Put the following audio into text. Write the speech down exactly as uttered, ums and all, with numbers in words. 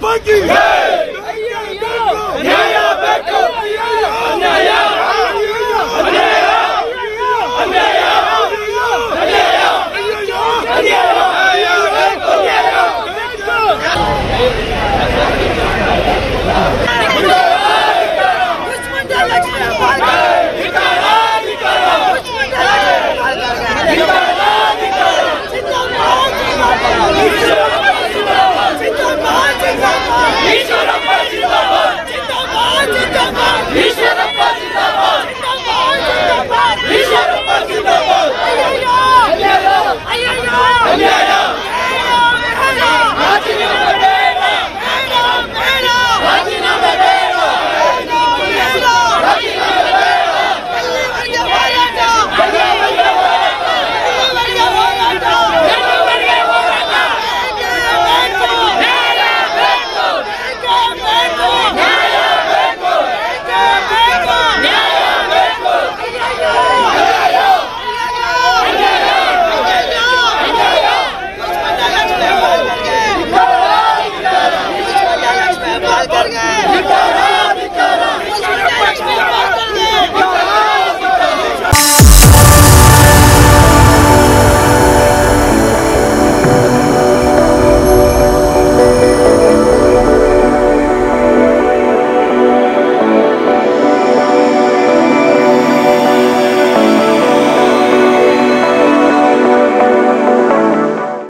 Hey!